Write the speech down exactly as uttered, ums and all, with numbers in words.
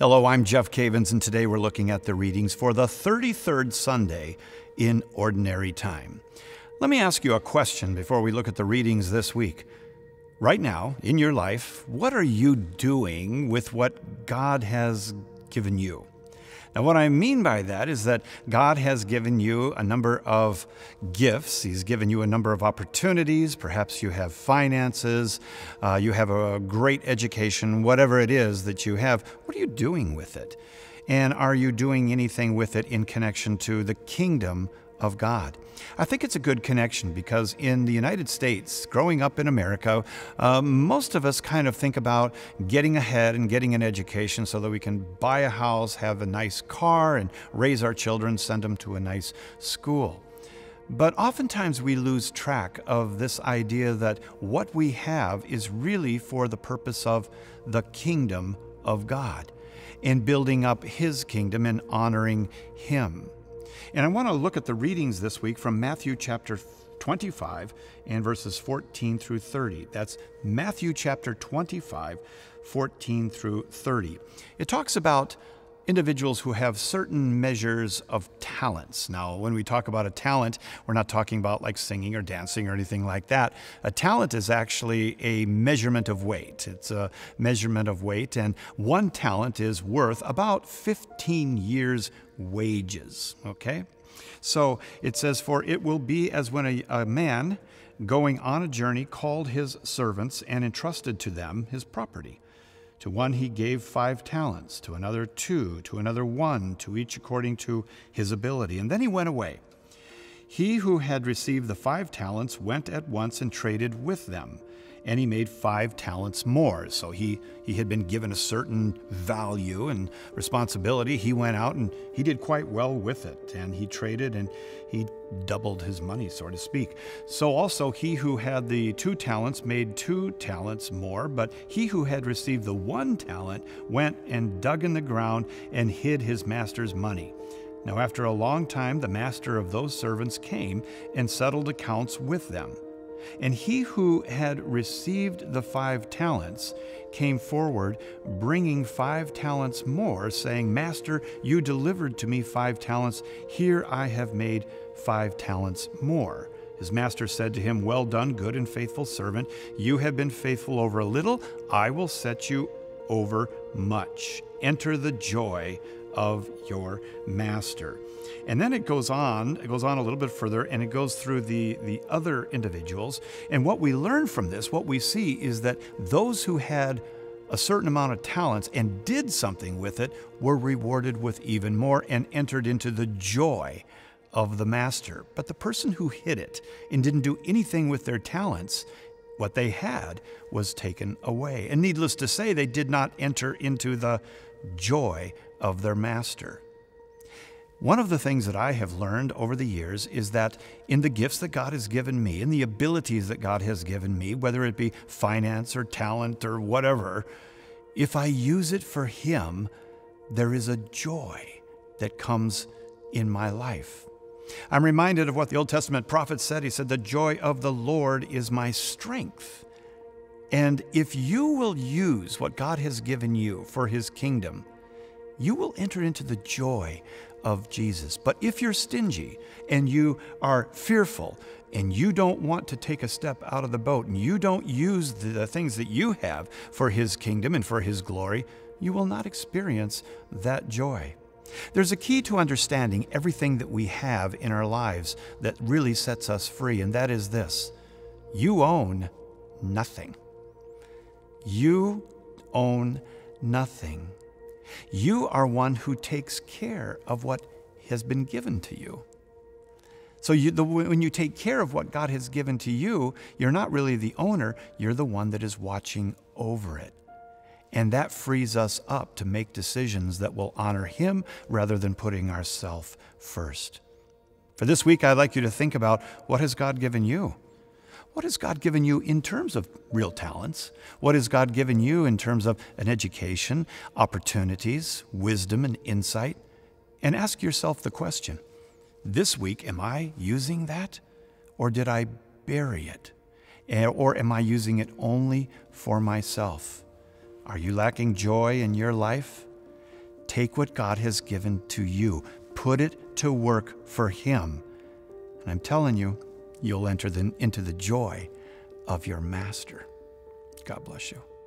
Hello, I'm Jeff Cavins, and today we're looking at the readings for the thirty-third Sunday in Ordinary Time. Let me ask you a question before we look at the readings this week. Right now, in your life, what are you doing with what God has given you? Now, what I mean by that is that God has given you a number of gifts. He's given you a number of opportunities. Perhaps you have finances, uh, you have a great education, whatever it is that you have. What are you doing with it? And are you doing anything with it in connection to the kingdom of God? I think it's a good connection because in the United States, growing up in America, uh, most of us kind of think about getting ahead and getting an education so that we can buy a house, have a nice car, and raise our children, send them to a nice school. But oftentimes we lose track of this idea that what we have is really for the purpose of the kingdom of God and building up His kingdom and honoring Him. And I want to look at the readings this week from Matthew chapter twenty-five and verses fourteen through thirty. That's Matthew chapter twenty-five, fourteen through thirty. It talks about individuals who have certain measures of talents. Now, when we talk about a talent, we're not talking about like singing or dancing or anything like that. A talent is actually a measurement of weight. It's a measurement of weight, and one talent is worth about fifteen years' wages, okay? So it says, "For it will be as when a, a man going on a journey called his servants and entrusted to them his property. To one he gave five talents, to another two, to another one, to each according to his ability. And then he went away. He who had received the five talents went at once and traded with them, and he made five talents more." So he, he had been given a certain value and responsibility. He went out and he did quite well with it, and he traded and he doubled his money, so to speak. So also he who had the two talents made two talents more, but he who had received the one talent went and dug in the ground and hid his master's money. Now after a long time, the master of those servants came and settled accounts with them. And he who had received the five talents came forward, bringing five talents more, saying, "Master, you delivered to me five talents. Here I have made five talents more." His master said to him, "Well done, good and faithful servant. You have been faithful over a little. I will set you over much. Enter the joy of your master." And then it goes on, it goes on a little bit further, and it goes through the, the other individuals. And what we learn from this, what we see is that those who had a certain amount of talents and did something with it were rewarded with even more and entered into the joy of the master. But the person who hid it and didn't do anything with their talents, what they had was taken away. And needless to say, they did not enter into the joy of their master. One of the things that I have learned over the years is that in the gifts that God has given me, in the abilities that God has given me, whether it be finance or talent or whatever, if I use it for Him, there is a joy that comes in my life. I'm reminded of what the Old Testament prophet said. He said, "The joy of the Lord is my strength." And if you will use what God has given you for His kingdom, you will enter into the joy of Jesus. But if you're stingy and you are fearful and you don't want to take a step out of the boat and you don't use the things that you have for His kingdom and for His glory, you will not experience that joy. There's a key to understanding everything that we have in our lives that really sets us free, and that is this: you own nothing. You own nothing. You are one who takes care of what has been given to you. So you, the, when you take care of what God has given to you, you're not really the owner, you're the one that is watching over it. And that frees us up to make decisions that will honor Him rather than putting ourselves first. For this week, I'd like you to think about, what has God given you? What has God given you in terms of real talents? What has God given you in terms of an education, opportunities, wisdom, and insight? And ask yourself the question, this week, am I using that, or did I bury it? Or am I using it only for myself? Are you lacking joy in your life? Take what God has given to you, put it to work for Him. And I'm telling you, you'll enter the, into the joy of your master. God bless you.